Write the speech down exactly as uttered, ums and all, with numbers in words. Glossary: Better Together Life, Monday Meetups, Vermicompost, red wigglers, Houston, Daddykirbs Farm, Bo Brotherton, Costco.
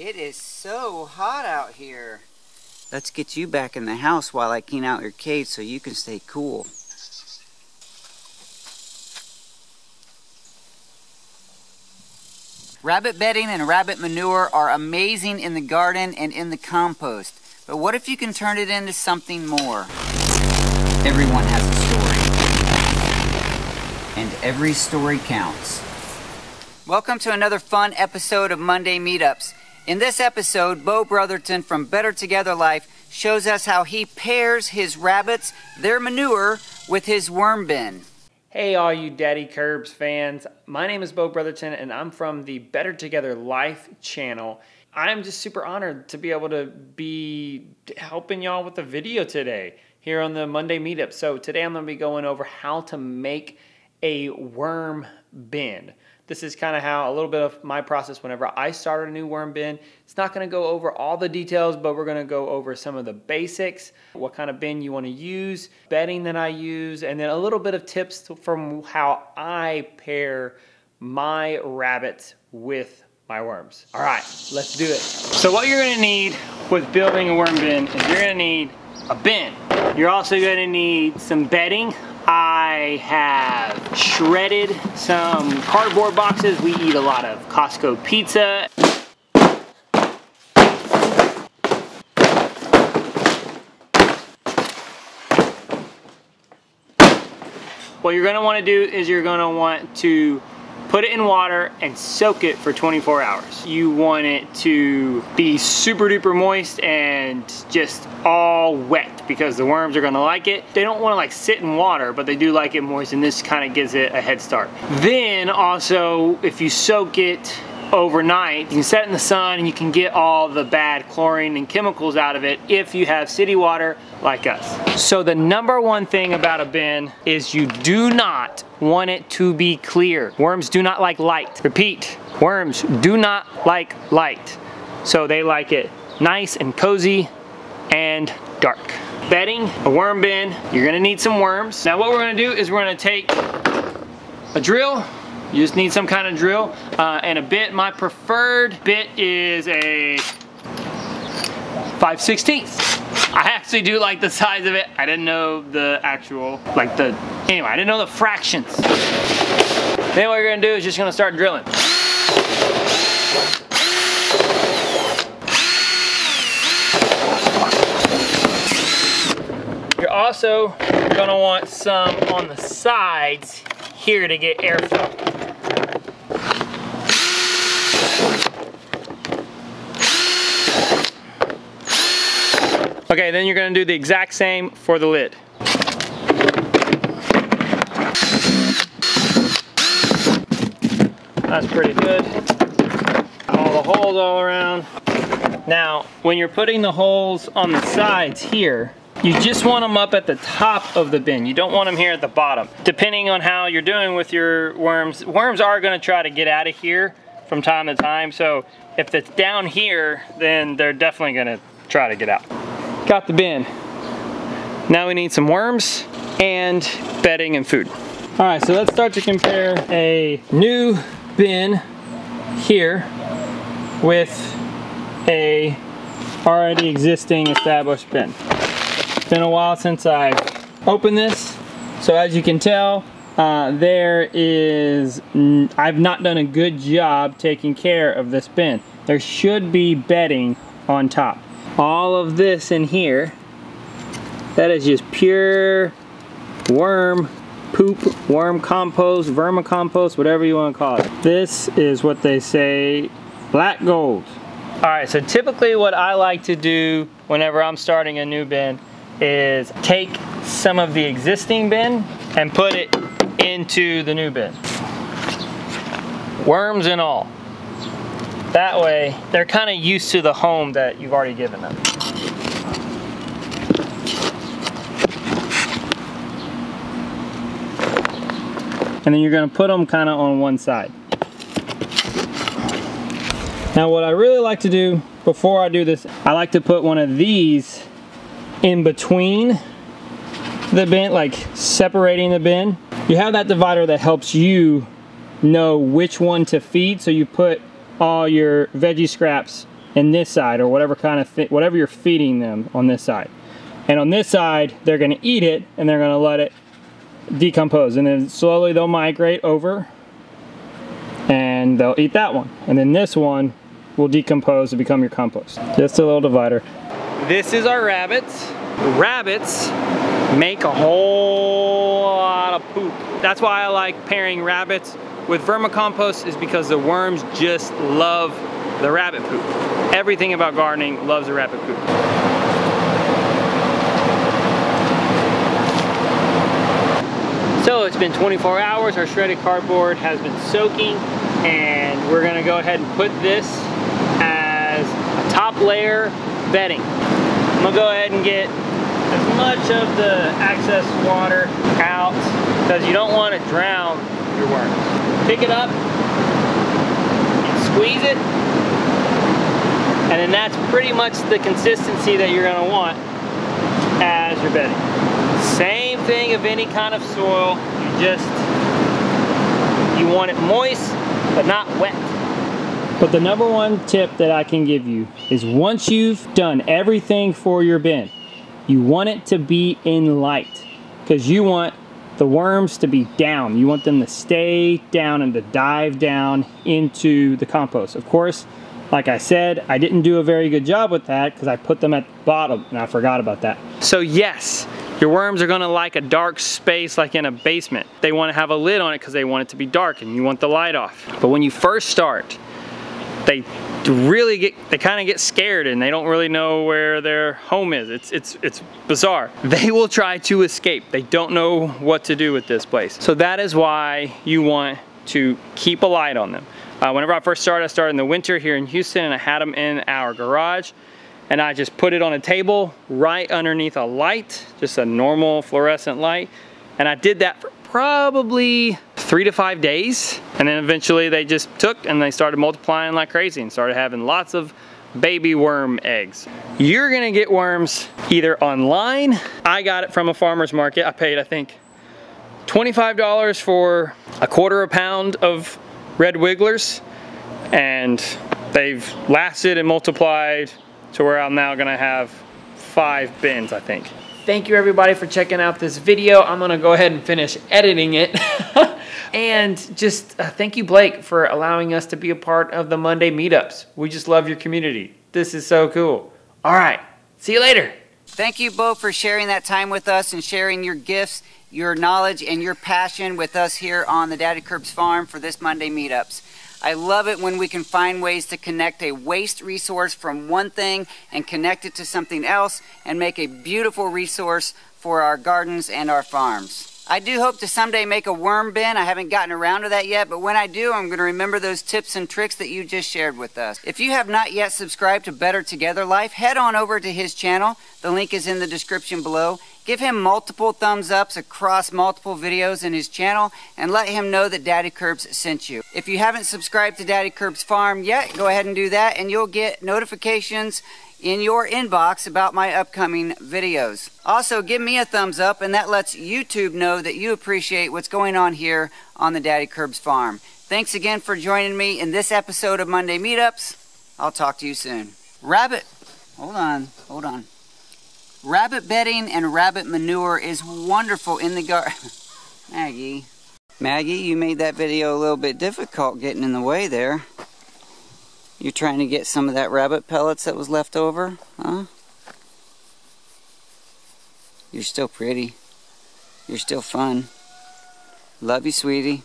It is so hot out here. Let's get you back in the house while I clean out your cage so you can stay cool. Rabbit bedding and rabbit manure are amazing in the garden and in the compost. But what if you can turn it into something more? Everyone has a story. And every story counts. Welcome to another fun episode of Monday Meetups. In this episode, Bo Brotherton from Better Together Life shows us how he pairs his rabbits, their manure, with his worm bin. Hey all you Daddykirbs fans, my name is Bo Brotherton and I'm from the Better Together Life channel. I'm just super honored to be able to be helping y'all with the video today here on the Monday Meetup. So today I'm going to be going over how to make a worm bin. This is kind of how a little bit of my process whenever I start a new worm bin. It's not going to go over all the details, but we're going to go over some of the basics, what kind of bin you want to use, bedding that I use, and then a little bit of tips to, from how I pair my rabbits with my worms. All right, let's do it. So what you're going to need with building a worm bin is you're going to need a bin. You're also going to need some bedding. I have shredded some cardboard boxes. We eat a lot of Costco pizza. What you're gonna wanna do is you're gonna want to put it in water and soak it for twenty-four hours. You want it to be super duper moist and just all wet, because the worms are gonna like it. They don't wanna like sit in water, but they do like it moist, and this kinda gives it a head start. Then also, if you soak it overnight, you can set it in the sun and you can get all the bad chlorine and chemicals out of it if you have city water like us. So the number one thing about a bin is you do not want it to be clear. Worms do not like light. Repeat, worms do not like light. So they like it nice and cozy and dark. Bedding, a worm bin, you're gonna need some worms. Now what we're gonna do is we're gonna take a drill. You just need some kind of drill uh, and a bit. My preferred bit is a five sixteenths. I actually do like the size of it. I didn't know the actual, like the, anyway, I didn't know the fractions. Then what you're gonna do is just gonna start drilling. You're also gonna want some on the sides here to get airflow. Okay, then you're gonna do the exact same for the lid. That's pretty good. All the holes all around. Now, when you're putting the holes on the sides here, you just want them up at the top of the bin. You don't want them here at the bottom. Depending on how you're doing with your worms, worms are gonna try to get out of here from time to time. So if it's down here, then they're definitely gonna try to get out. Got the bin. Now we need some worms and bedding and food. All right, so let's start to compare a new bin here with a already existing established bin. Been a while since I opened this, so as you can tell, uh, there is, n I've not done a good job taking care of this bin. There should be bedding on top. All of this in here, that is just pure worm poop, worm compost, vermicompost, whatever you want to call it. This is what they say, black gold. All right, so typically what I like to do whenever I'm starting a new bin is take some of the existing bin and put it into the new bin. Worms and all. That way, they're kind of used to the home that you've already given them. And then you're gonna put them kind of on one side. Now what I really like to do before I do this, I like to put one of these in between the bin, like separating the bin. You have that divider that helps you know which one to feed, so you put all your veggie scraps in this side, or whatever kind of th whatever you're feeding them on this side. And on this side, they're gonna eat it and they're gonna let it decompose. And then slowly they'll migrate over and they'll eat that one. And then this one will decompose and become your compost. Just a little divider. This is our rabbits. Rabbits make a whole lot of poop. That's why I like pairing rabbits with vermicompost, is because the worms just love the rabbit poop. Everything about gardening loves the rabbit poop. So it's been twenty-four hours, our shredded cardboard has been soaking, and we're gonna go ahead and put this as a top layer bedding. I'm gonna go ahead and get as much of the excess water out, because you don't want to drown your worms. Pick it up and squeeze it, and then that's pretty much the consistency that you're gonna want as your bedding. Same thing of any kind of soil, you just, you want it moist but not wet. But the number one tip that I can give you is, once you've done everything for your bin, you want it to be in light, because you want the worms to be down. You want them to stay down and to dive down into the compost. Of course, like I said, I didn't do a very good job with that because I put them at the bottom and I forgot about that. So yes, your worms are gonna like a dark space, like in a basement. They wanna have a lid on it because they want it to be dark and you want the light off. But when you first start, they really get, they kind of get scared and they don't really know where their home is. It's, it's, it's bizarre. They will try to escape. They don't know what to do with this place. So that is why you want to keep a light on them. Uh, whenever I first started, I started in the winter here in Houston, and I had them in our garage, and I just put it on a table right underneath a light, just a normal fluorescent light. And I did that for probably three to five days. And then eventually they just took and they started multiplying like crazy and started having lots of baby worm eggs. You're gonna get worms either online. I got it from a farmer's market. I paid, I think, twenty-five dollars for a quarter a pound of red wigglers, and they've lasted and multiplied to where I'm now gonna have five bins, I think. Thank you everybody for checking out this video. I'm gonna go ahead and finish editing it. And just uh, thank you, Blake, for allowing us to be a part of the Monday meetups. We just love your community. This is so cool. All right, see you later. Thank you, Bo, for sharing that time with us and sharing your gifts, your knowledge, and your passion with us here on the Daddykirbs Farm for this Monday meetups. I love it when we can find ways to connect a waste resource from one thing and connect it to something else and make a beautiful resource for our gardens and our farms. I do hope to someday make a worm bin. I haven't gotten around to that yet, but when I do, I'm going to remember those tips and tricks that you just shared with us. If you have not yet subscribed to Better Together Life, head on over to his channel. The link is in the description below. Give him multiple thumbs ups across multiple videos in his channel, and let him know that Daddykirbs sent you. If you haven't subscribed to Daddykirbs Farm yet, go ahead and do that, and you'll get notifications in your inbox about my upcoming videos. Also, give me a thumbs up, and that lets YouTube know that you appreciate what's going on here on the Daddykirbs Farm. Thanks again for joining me in this episode of Monday Meetups. I'll talk to you soon. Rabbit, hold on, hold on. Rabbit bedding and rabbit manure is wonderful in the garden. Maggie. Maggie, you made that video a little bit difficult getting in the way there. You trying to get some of that rabbit pellets that was left over, huh? You're still pretty. You're still fun. Love you, sweetie.